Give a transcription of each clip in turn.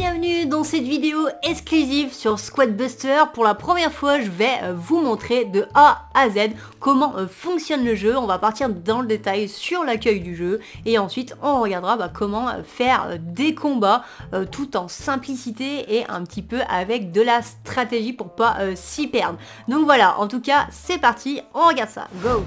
bienvenue dans cette vidéo exclusive sur Squad Buster. Pour la première fois, je vais vous montrer de A à Z comment fonctionne le jeu. On va partir dans le détail sur l'accueil du jeu et ensuite on regardera comment faire des combats tout en simplicité et un petit peu avec de la stratégie pour pas s'y perdre. Donc voilà, en tout cas c'est parti, on regarde ça, go!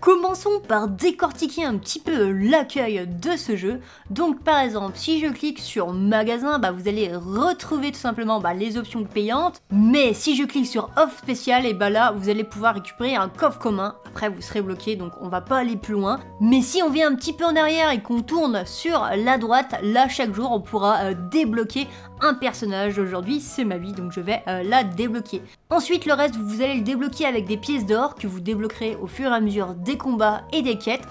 Commençons par décortiquer un petit peu l'accueil de ce jeu. Donc par exemple, si je clique sur magasin, vous allez retrouver tout simplement les options payantes. Mais si je clique sur offre spéciale, et là vous allez pouvoir récupérer un coffre commun. Après vous serez bloqué, donc on va pas aller plus loin. Mais si on vient un petit peu en arrière et qu'on tourne sur la droite, là chaque jour on pourra débloquer un personnage. Aujourd'hui c'est ma vie, donc je vais la débloquer. Ensuite le reste vous allez le débloquer avec des pièces d'or que vous débloquerez au fur et à mesure des combats et des quêtes.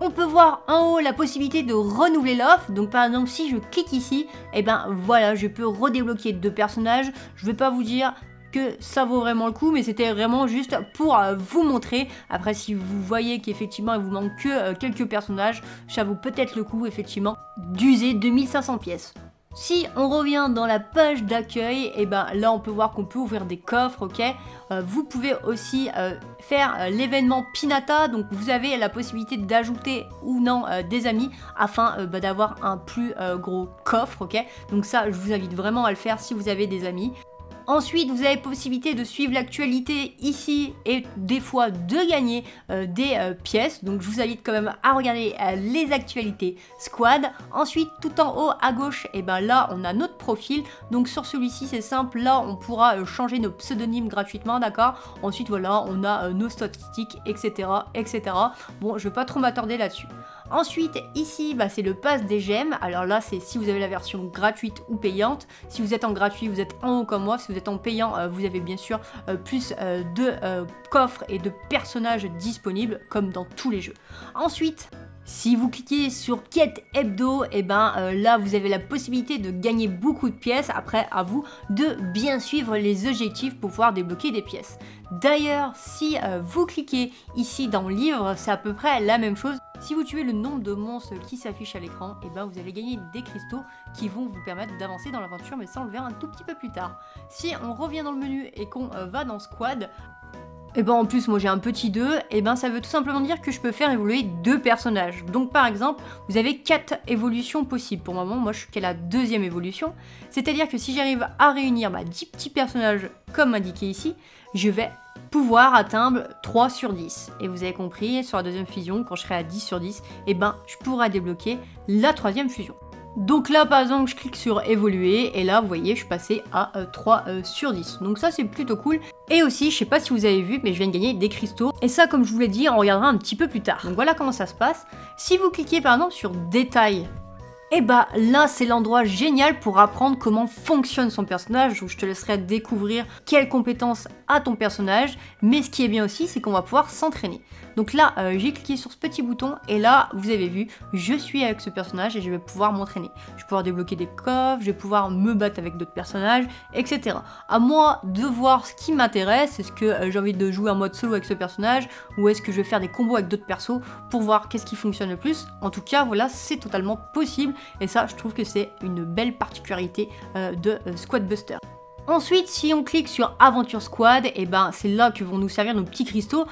On peut voir en haut la possibilité de renouveler l'offre. Donc par exemple si je clique ici, et voilà, je peux redébloquer deux personnages. Je vais pas vous dire que ça vaut vraiment le coup, mais c'était vraiment juste pour vous montrer. Après si vous voyez qu'effectivement il vous manque que quelques personnages, ça vaut peut-être le coup effectivement d'user 2500 pièces. Si on revient dans la page d'accueil, et là on peut voir qu'on peut ouvrir des coffres, ok. Vous pouvez aussi faire l'événement Pinata, donc vous avez la possibilité d'ajouter ou non des amis afin d'avoir un plus gros coffre, ok. Donc ça je vous invite vraiment à le faire si vous avez des amis. Ensuite, vous avez possibilité de suivre l'actualité ici et des fois de gagner des pièces. Donc, je vous invite quand même à regarder les actualités Squad. Ensuite, tout en haut à gauche, là, on a notre profil. Donc, sur celui-ci, c'est simple. Là, on pourra changer nos pseudonymes gratuitement, d'accord? Ensuite, voilà, on a nos statistiques, etc., etc. Bon, je ne vais pas trop m'attarder là-dessus. Ensuite, ici, c'est le pass des gemmes. Alors là, c'est si vous avez la version gratuite ou payante. Si vous êtes en gratuit, vous êtes en haut comme moi. Si vous êtes en payant, vous avez bien sûr plus de coffres et de personnages disponibles, comme dans tous les jeux. Ensuite, si vous cliquez sur quête hebdo, là vous avez la possibilité de gagner beaucoup de pièces. Après, à vous de bien suivre les objectifs pour pouvoir débloquer des pièces. D'ailleurs, si vous cliquez ici dans livre, c'est à peu près la même chose. Si vous tuez le nombre de monstres qui s'affichent à l'écran, vous allez gagner des cristaux qui vont vous permettre d'avancer dans l'aventure, mais ça on le verra un tout petit peu plus tard. Si on revient dans le menu et qu'on va dans Squad, en plus moi j'ai un petit 2, ça veut tout simplement dire que je peux faire évoluer deux personnages. Donc par exemple, vous avez 4 évolutions possibles. Pour le moment, moi je suis qu'à la deuxième évolution. C'est-à-dire que si j'arrive à réunir 10 petits personnages comme indiqué ici, je vais pouvoir atteindre 3 sur 10. Et vous avez compris, sur la deuxième fusion, quand je serai à 10 sur 10, je pourrai débloquer la troisième fusion. Donc là, par exemple, je clique sur évoluer et là, vous voyez, je suis passé à 3 sur 10. Donc ça, c'est plutôt cool. Et aussi, je sais pas si vous avez vu, mais je viens de gagner des cristaux. Et ça, comme je vous l'ai dit, on regardera un petit peu plus tard. Donc voilà comment ça se passe. Si vous cliquez, par exemple, sur détails, là c'est l'endroit génial pour apprendre comment fonctionne son personnage, où je te laisserai découvrir quelles compétences a ton personnage, mais ce qui est bien aussi c'est qu'on va pouvoir s'entraîner. Donc là j'ai cliqué sur ce petit bouton et là vous avez vu, je suis avec ce personnage et je vais pouvoir m'entraîner. Je vais pouvoir débloquer des coffres, je vais pouvoir me battre avec d'autres personnages, etc. À moi de voir ce qui m'intéresse, est-ce que j'ai envie de jouer en mode solo avec ce personnage ou est-ce que je vais faire des combos avec d'autres persos pour voir qu'est-ce qui fonctionne le plus. En tout cas voilà, c'est totalement possible. Et ça, je trouve que c'est une belle particularité de Squad Buster. Ensuite, si on clique sur Aventure Squad, c'est là que vont nous servir nos petits cristaux.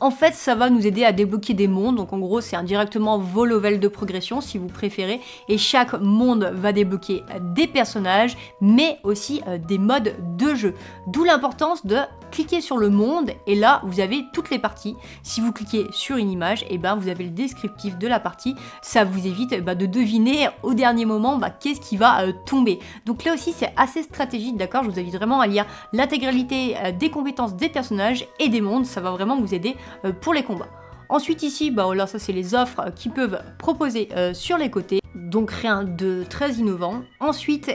En fait, ça va nous aider à débloquer des mondes. Donc en gros, c'est indirectement vos levels de progression si vous préférez. Et chaque monde va débloquer des personnages, mais aussi des modes de jeu. D'où l'importance de cliquer sur le monde et là, vous avez toutes les parties. Si vous cliquez sur une image, vous avez le descriptif de la partie. Ça vous évite de deviner au dernier moment qu'est-ce qui va tomber. Donc là aussi, c'est assez stratégique, d'accord? Je vous invite vraiment à lire l'intégralité des compétences des personnages et des mondes. Ça va vraiment vous aider pour les combats. Ensuite ici, là ça c'est les offres qui peuvent proposer sur les côtés, donc rien de très innovant. Ensuite,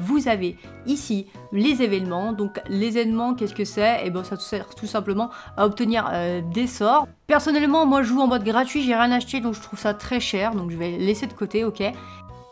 vous avez ici les événements. Donc les événements, qu'est-ce que c'est? Ça sert tout simplement à obtenir des sorts. Personnellement, moi je joue en mode gratuit, j'ai rien acheté, donc je trouve ça très cher, donc je vais laisser de côté, ok.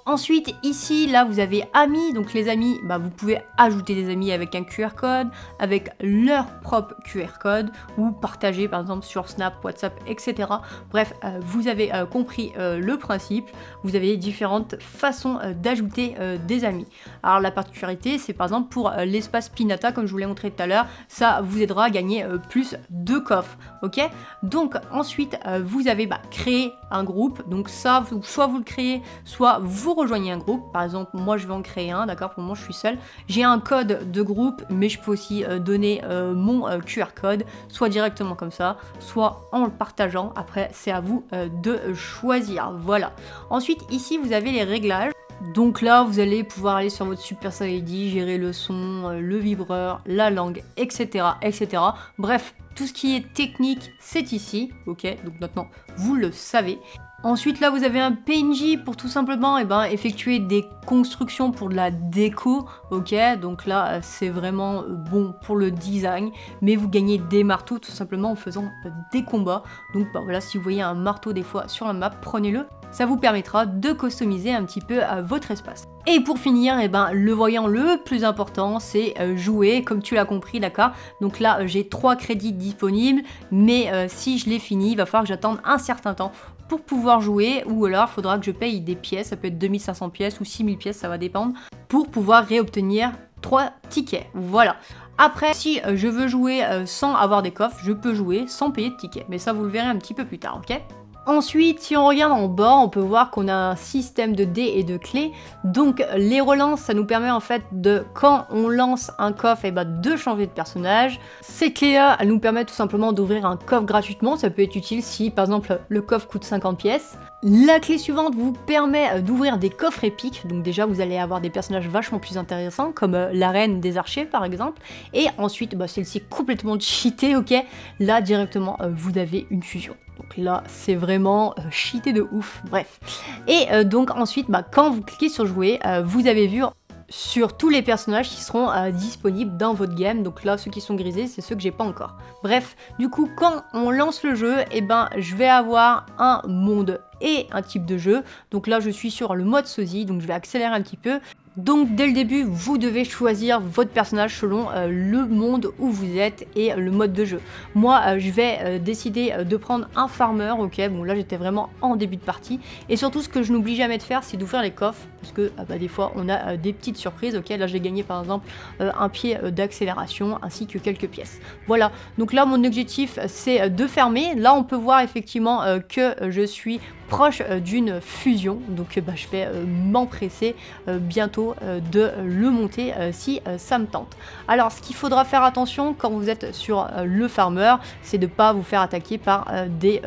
Ensuite ici, là vous avez amis, donc les amis, bah, vous pouvez ajouter des amis avec un QR code, avec leur propre QR code, ou partager par exemple sur Snap, WhatsApp, etc. Bref, vous avez compris le principe, vous avez différentes façons d'ajouter des amis. Alors la particularité, c'est par exemple pour l'espace Pinata, comme je vous l'ai montré tout à l'heure, ça vous aidera à gagner plus de coffres, ok? Donc ensuite, vous avez créé un groupe, donc ça, soit vous le créez, soit vous rejoignez un groupe. Par exemple, moi je vais en créer un, d'accord, pour le moment je suis seule. J'ai un code de groupe, mais je peux aussi donner mon QR code, soit directement comme ça, soit en le partageant. Après, c'est à vous de choisir, voilà. Ensuite, ici, vous avez les réglages. Donc là, vous allez pouvoir aller sur votre Super Saiyajin, gérer le son, le vibreur, la langue, etc., etc. Bref, tout ce qui est technique, c'est ici, ok, donc maintenant, vous le savez. Ensuite, là, vous avez un PNJ pour tout simplement effectuer des constructions pour de la déco, ok, donc là, c'est vraiment bon pour le design, mais vous gagnez des marteaux tout simplement en faisant des combats. Donc voilà, si vous voyez un marteau des fois sur la map, prenez-le, ça vous permettra de customiser un petit peu votre espace. Et pour finir, le voyant le plus important, c'est jouer, comme tu l'as compris, d'accord? Donc là, j'ai 3 crédits disponibles, mais si je les finis, il va falloir que j'attende un certain temps pour pouvoir jouer, ou alors il faudra que je paye des pièces, ça peut être 2500 pièces ou 6000 pièces, ça va dépendre, pour pouvoir réobtenir 3 tickets, voilà. Après, si je veux jouer sans avoir des coffres, je peux jouer sans payer de tickets, mais ça vous le verrez un petit peu plus tard, ok? Ensuite, si on regarde en bas, on peut voir qu'on a un système de dés et de clés. Donc, les relances, ça nous permet en fait de, quand on lance un coffre, de changer de personnage. Ces clés-là, elles nous permettent tout simplement d'ouvrir un coffre gratuitement. Ça peut être utile si, par exemple, le coffre coûte 50 pièces. La clé suivante vous permet d'ouvrir des coffres épiques. Donc déjà, vous allez avoir des personnages vachement plus intéressants, comme la reine des archers, par exemple. Et ensuite, celle-ci est complètement cheatée, ok? Là, directement, vous avez une fusion. Donc là, c'est vraiment cheaté de ouf, bref. Et donc ensuite, quand vous cliquez sur jouer, vous avez vu sur tous les personnages qui seront disponibles dans votre game. Donc là, ceux qui sont grisés, c'est ceux que j'ai pas encore. Bref, du coup, quand on lance le jeu, je vais avoir un monde et un type de jeu. Donc là, je suis sur le mode sosie, donc je vais accélérer un petit peu. Donc dès le début, vous devez choisir votre personnage selon le monde où vous êtes et le mode de jeu. Moi, je vais décider de prendre un farmer, ok, bon là j'étais vraiment en début de partie. Et surtout, ce que je n'oublie jamais de faire, c'est d'ouvrir les coffres, parce que des fois on a des petites surprises, ok, là j'ai gagné par exemple un pied d'accélération ainsi que quelques pièces. Voilà, donc là mon objectif c'est de fermer. Là on peut voir effectivement que je suis proche d'une fusion, donc je vais m'empresser bientôt de le monter si ça me tente. Alors ce qu'il faudra faire attention quand vous êtes sur le farmer, c'est de pas vous faire attaquer par des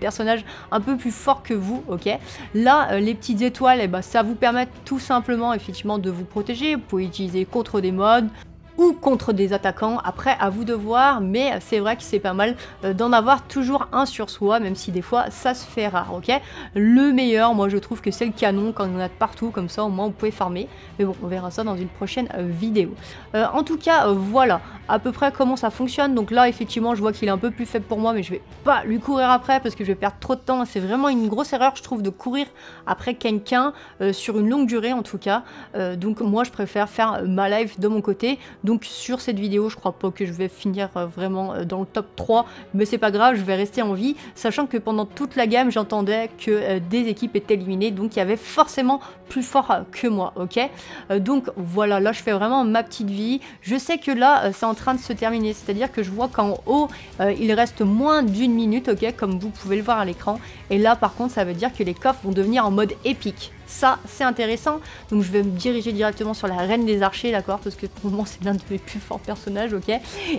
personnages un peu plus forts que vous, ok. Là les petites étoiles, ça vous permet tout simplement effectivement de vous protéger. Vous pouvez utiliser contre des mods ou contre des attaquants, après à vous de voir, mais c'est vrai que c'est pas mal d'en avoir toujours un sur soi, même si des fois ça se fait rare, ok. Le meilleur, moi je trouve que c'est le canon, quand on en a de partout, comme ça au moins vous pouvez farmer, mais bon, on verra ça dans une prochaine vidéo. En tout cas, voilà à peu près comment ça fonctionne. Donc là effectivement je vois qu'il est un peu plus faible pour moi, mais je vais pas lui courir après parce que je vais perdre trop de temps. C'est vraiment une grosse erreur je trouve de courir après quelqu'un sur une longue durée en tout cas, donc moi je préfère faire ma live de mon côté. Donc sur cette vidéo, je crois pas que je vais finir vraiment dans le top 3, mais c'est pas grave, je vais rester en vie, sachant que pendant toute la game, j'entendais que des équipes étaient éliminées, donc il y avait forcément plus fort que moi, ok? Donc voilà, là je fais vraiment ma petite vie. Je sais que là, c'est en train de se terminer, c'est-à-dire que je vois qu'en haut, il reste moins d'une minute, ok? Comme vous pouvez le voir à l'écran. Et là par contre, ça veut dire que les coffres vont devenir en mode épique. Ça, c'est intéressant. Donc, je vais me diriger directement sur la reine des archers, d'accord? Parce que pour le moment, c'est l'un de mes plus forts personnages, ok?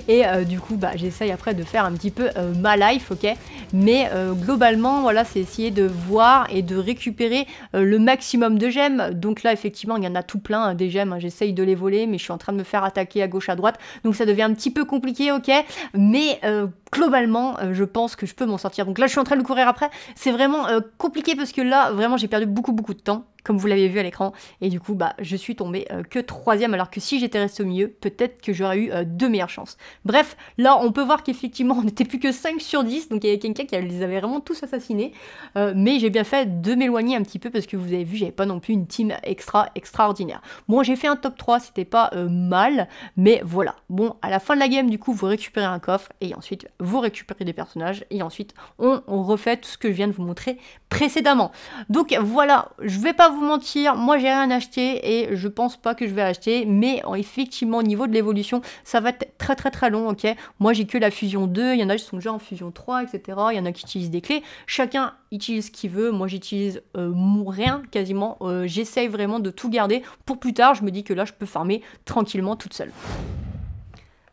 Et du coup, j'essaye après de faire un petit peu ma life, ok? Mais globalement, voilà, c'est essayer de voir et de récupérer le maximum de gemmes. Donc là, effectivement, il y en a tout plein, hein, des gemmes. Hein, j'essaye de les voler, mais je suis en train de me faire attaquer à gauche, à droite. Donc, ça devient un petit peu compliqué, ok? Mais globalement, je pense que je peux m'en sortir. Donc là, je suis en train de courir après. C'est vraiment compliqué parce que là, vraiment, j'ai perdu beaucoup, beaucoup de temps. comme vous l'avez vu à l'écran. Et du coup, bah, je suis tombée que 3ème, alors que si j'étais restée au milieu, peut-être que j'aurais eu de meilleures chances. Bref, là, on peut voir qu'effectivement, on n'était plus que 5 sur 10, donc il y avait quelqu'un qui les avait vraiment tous assassinés. Mais j'ai bien fait de m'éloigner un petit peu, parce que vous avez vu, j'avais pas non plus une team extraordinaire. Bon, j'ai fait un top 3, c'était pas mal, mais voilà. Bon, à la fin de la game, du coup, vous récupérez un coffre, et ensuite, vous récupérez des personnages, et ensuite, on refait tout ce que je viens de vous montrer précédemment. Donc voilà, je vais pas vous mentir, moi j'ai rien acheté et je pense pas que je vais acheter, mais effectivement au niveau de l'évolution ça va être très long, ok. Moi j'ai que la fusion 2, il y en a qui sont déjà en fusion 3, etc. Il y en a qui utilisent des clés, chacun utilise ce qu'il veut. Moi j'utilise rien quasiment, j'essaye vraiment de tout garder pour plus tard. Je me dis que là je peux farmer tranquillement toute seule.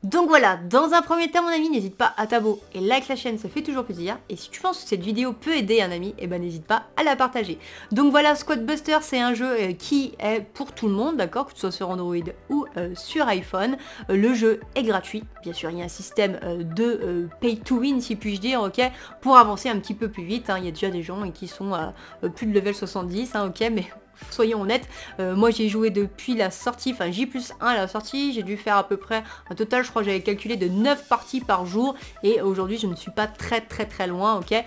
Donc voilà, dans un premier temps mon ami, n'hésite pas à t'abonner et like la chaîne, ça fait toujours plaisir. Et si tu penses que cette vidéo peut aider un ami, eh ben n'hésite pas à la partager. Donc voilà, Squad Busters, c'est un jeu qui est pour tout le monde, d'accord, que ce soit sur Android ou sur iPhone. Le jeu est gratuit, bien sûr il y a un système de pay to win si puis-je dire, ok, pour avancer un petit peu plus vite, hein. Il y a déjà des gens qui sont à plus de level 70, hein, ok, mais... soyons honnêtes, moi j'ai joué depuis la sortie, enfin J+1 à la sortie, j'ai dû faire à peu près un total, je crois que j'avais calculé de 9 parties par jour, et aujourd'hui je ne suis pas très loin, ok.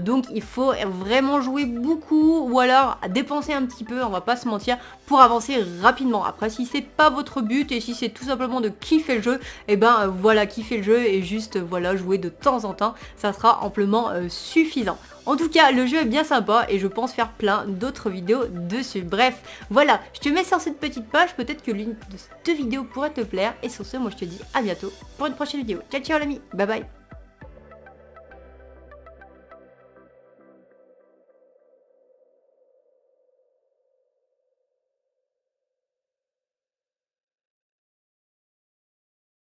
Donc il faut vraiment jouer beaucoup, ou alors dépenser un petit peu, on va pas se mentir, pour avancer rapidement. Après si c'est pas votre but, et si c'est tout simplement de kiffer le jeu, et ben voilà, kiffer le jeu, et juste voilà, jouer de temps en temps, ça sera amplement suffisant. En tout cas, le jeu est bien sympa et je pense faire plein d'autres vidéos dessus. Bref, voilà, je te mets sur cette petite page, peut-être que l'une de ces deux vidéos pourrait te plaire. Et sur ce, moi je te dis à bientôt pour une prochaine vidéo. Ciao, ciao l'ami, bye bye.